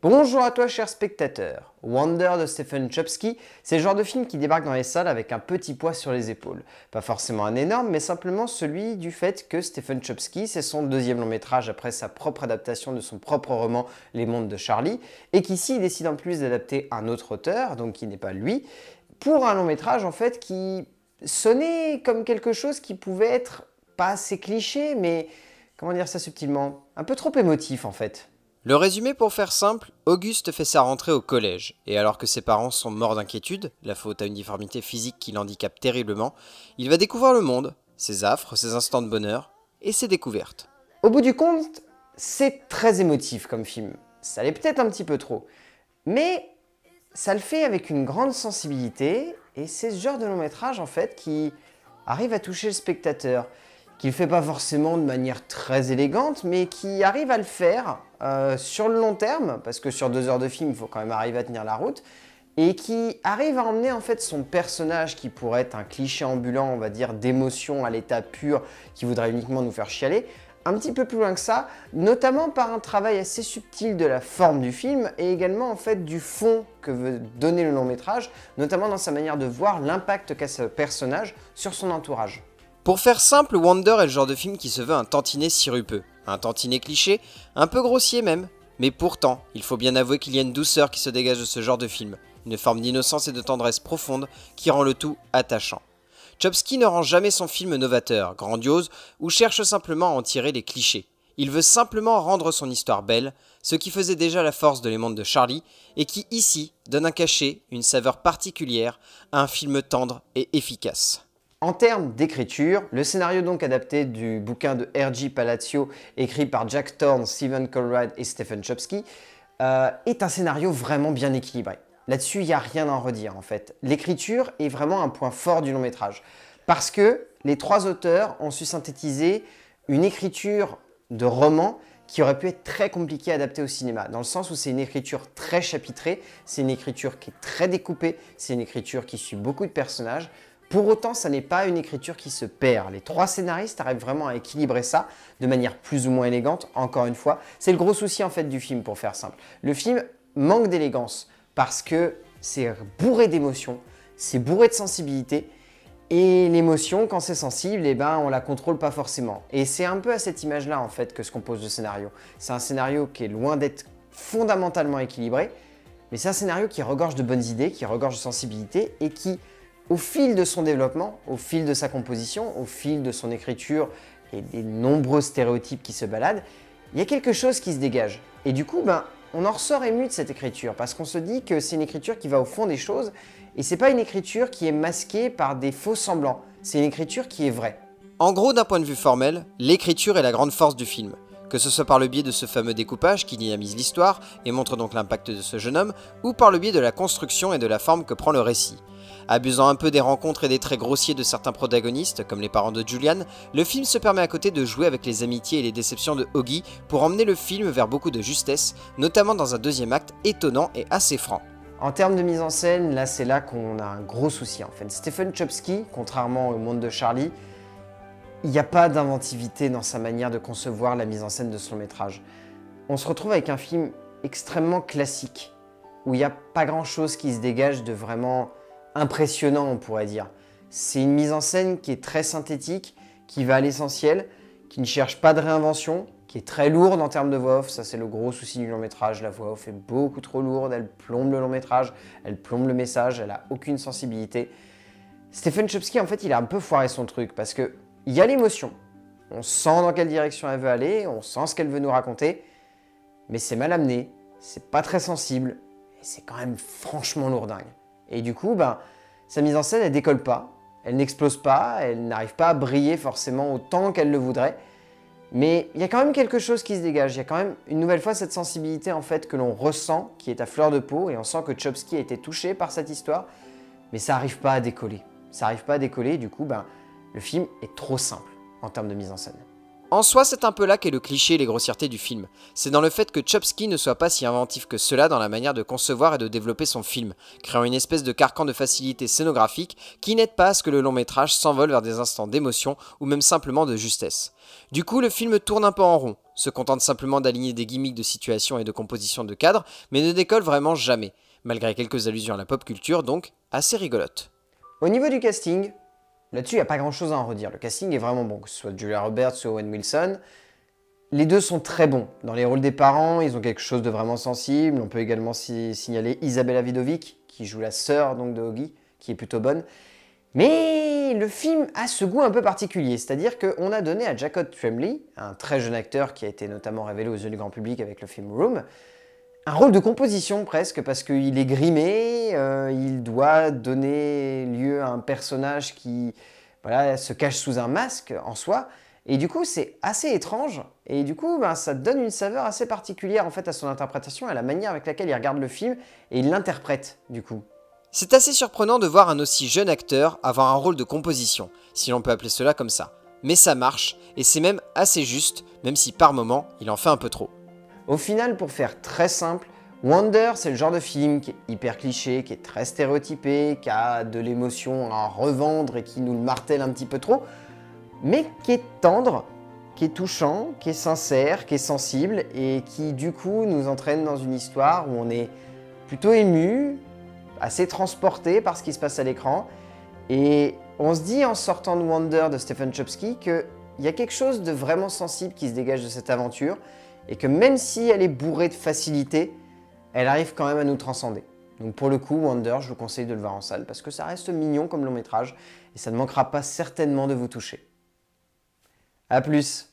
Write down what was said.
Bonjour à toi cher spectateur, Wonder de Stephen Chbosky, c'est le genre de film qui débarque dans les salles avec un petit poids sur les épaules. Pas forcément un énorme, mais simplement celui du fait que Stephen Chbosky, c'est son deuxième long métrage après sa propre adaptation de son propre roman Les mondes de Charlie, et qu'ici il décide en plus d'adapter un autre auteur, donc qui n'est pas lui, pour un long métrage en fait qui sonnait comme quelque chose qui pouvait être pas assez cliché, mais comment dire ça subtilement, un peu trop émotif en fait. Le résumé pour faire simple, Auguste fait sa rentrée au collège, et alors que ses parents sont morts d'inquiétude, la faute à une difformité physique qui l'handicape terriblement, il va découvrir le monde, ses affres, ses instants de bonheur, et ses découvertes. Au bout du compte, c'est très émotif comme film, ça l'est peut-être un petit peu trop, mais ça le fait avec une grande sensibilité, et c'est ce genre de long métrage en fait qui arrive à toucher le spectateur, qu'il ne fait pas forcément de manière très élégante, mais qui arrive à le faire sur le long terme, parce que sur 2 heures de film, il faut quand même arriver à tenir la route, et qui arrive à emmener en fait son personnage, qui pourrait être un cliché ambulant, on va dire, d'émotion à l'état pur, qui voudrait uniquement nous faire chialer, un petit peu plus loin que ça, notamment par un travail assez subtil de la forme du film, et également en fait du fond que veut donner le long métrage, notamment dans sa manière de voir l'impact qu'a ce personnage sur son entourage. Pour faire simple, Wonder est le genre de film qui se veut un tantinet sirupeux, un tantinet cliché, un peu grossier même. Mais pourtant, il faut bien avouer qu'il y a une douceur qui se dégage de ce genre de film, une forme d'innocence et de tendresse profonde qui rend le tout attachant. Chbosky ne rend jamais son film novateur, grandiose, ou cherche simplement à en tirer les clichés. Il veut simplement rendre son histoire belle, ce qui faisait déjà la force de Les mondes de Charlie, et qui ici donne un cachet, une saveur particulière, à un film tendre et efficace. En termes d'écriture, le scénario donc adapté du bouquin de R.G. Palacio, écrit par Jack Thorne, Stephen Coleride et Stephen Chbosky, est un scénario vraiment bien équilibré. Là-dessus, il n'y a rien à en redire en fait. L'écriture est vraiment un point fort du long métrage, parce que les 3 auteurs ont su synthétiser une écriture de roman qui aurait pu être très compliqué à adapter au cinéma, dans le sens où c'est une écriture très chapitrée, c'est une écriture qui est très découpée, c'est une écriture qui suit beaucoup de personnages. Pour autant, ça n'est pas une écriture qui se perd. Les 3 scénaristes arrivent vraiment à équilibrer ça de manière plus ou moins élégante, encore une fois. C'est le gros souci en fait du film, pour faire simple. Le film manque d'élégance parce que c'est bourré d'émotions, c'est bourré de sensibilité. Et l'émotion, quand c'est sensible, eh ben, on la contrôle pas forcément. Et c'est un peu à cette image-là en fait que se compose le scénario. C'est un scénario qui est loin d'être fondamentalement équilibré, mais c'est un scénario qui regorge de bonnes idées, qui regorge de sensibilité et qui, au fil de son développement, au fil de sa composition, au fil de son écriture et des nombreux stéréotypes qui se baladent, il y a quelque chose qui se dégage. Et du coup, ben, on en ressort ému de cette écriture, parce qu'on se dit que c'est une écriture qui va au fond des choses, et c'est pas une écriture qui est masquée par des faux semblants, c'est une écriture qui est vraie. En gros, d'un point de vue formel, l'écriture est la grande force du film. Que ce soit par le biais de ce fameux découpage qui dynamise l'histoire et montre donc l'impact de ce jeune homme, ou par le biais de la construction et de la forme que prend le récit. Abusant un peu des rencontres et des traits grossiers de certains protagonistes, comme les parents de Julian, le film se permet à côté de jouer avec les amitiés et les déceptions de Augie pour emmener le film vers beaucoup de justesse, notamment dans un deuxième acte étonnant et assez franc. En termes de mise en scène, là c'est là qu'on a un gros souci en fait. Stephen Chbosky, contrairement au monde de Charlie, il n'y a pas d'inventivité dans sa manière de concevoir la mise en scène de son métrage. On se retrouve avec un film extrêmement classique, où il n'y a pas grand chose qui se dégage de vraiment impressionnant, on pourrait dire. C'est une mise en scène qui est très synthétique, qui va à l'essentiel, qui ne cherche pas de réinvention, qui est très lourde en termes de voix off, ça c'est le gros souci du long métrage, la voix off est beaucoup trop lourde, elle plombe le long métrage, elle plombe le message, elle n'a aucune sensibilité. Stephen Chbosky en fait il a un peu foiré son truc, parce que il y a l'émotion, on sent dans quelle direction elle veut aller, on sent ce qu'elle veut nous raconter, mais c'est mal amené, c'est pas très sensible, et c'est quand même franchement lourdingue. Et du coup, ben, sa mise en scène, elle décolle pas, elle n'explose pas, elle n'arrive pas à briller forcément autant qu'elle le voudrait, mais il y a quand même quelque chose qui se dégage, il y a quand même une nouvelle fois cette sensibilité en fait que l'on ressent, qui est à fleur de peau, et on sent que Chbosky a été touché par cette histoire, mais ça n'arrive pas à décoller. Ça n'arrive pas à décoller, et du coup, ben, le film est trop simple en termes de mise en scène. En soi, c'est un peu là qu'est le cliché et les grossièretés du film. C'est dans le fait que Chbosky ne soit pas si inventif que cela dans la manière de concevoir et de développer son film, créant une espèce de carcan de facilité scénographique qui n'aide pas à ce que le long métrage s'envole vers des instants d'émotion ou même simplement de justesse. Du coup, le film tourne un peu en rond, se contente simplement d'aligner des gimmicks de situation et de composition de cadre, mais ne décolle vraiment jamais, malgré quelques allusions à la pop culture, donc assez rigolote. Au niveau du casting, là-dessus, il n'y a pas grand-chose à en redire. Le casting est vraiment bon, que ce soit Julia Roberts ou Owen Wilson. Les deux sont très bons. Dans les rôles des parents, ils ont quelque chose de vraiment sensible. On peut également signaler Isabella Vidovic, qui joue la sœur donc, de Hoggy, qui est plutôt bonne. Mais le film a ce goût un peu particulier, c'est-à-dire qu'on a donné à Jacob Tremblay, un très jeune acteur qui a été notamment révélé aux yeux du grand public avec le film Room, un rôle de composition presque, parce qu'il est grimé, il doit donner lieu à un personnage qui voilà, se cache sous un masque en soi, et du coup c'est assez étrange, et du coup ben, ça donne une saveur assez particulière en fait à son interprétation, à la manière avec laquelle il regarde le film, et il l'interprète du coup. C'est assez surprenant de voir un aussi jeune acteur avoir un rôle de composition, si l'on peut appeler cela comme ça, mais ça marche, et c'est même assez juste, même si par moment il en fait un peu trop. Au final, pour faire très simple, Wonder, c'est le genre de film qui est hyper cliché, qui est très stéréotypé, qui a de l'émotion à revendre et qui nous le martèle un petit peu trop, mais qui est tendre, qui est touchant, qui est sincère, qui est sensible et qui du coup nous entraîne dans une histoire où on est plutôt ému, assez transporté par ce qui se passe à l'écran, et on se dit en sortant de Wonder de Stephen Chbosky qu'il y a quelque chose de vraiment sensible qui se dégage de cette aventure, et que même si elle est bourrée de facilité, elle arrive quand même à nous transcender. Donc pour le coup, Wonder, je vous conseille de le voir en salle, parce que ça reste mignon comme long métrage, et ça ne manquera pas certainement de vous toucher. A plus!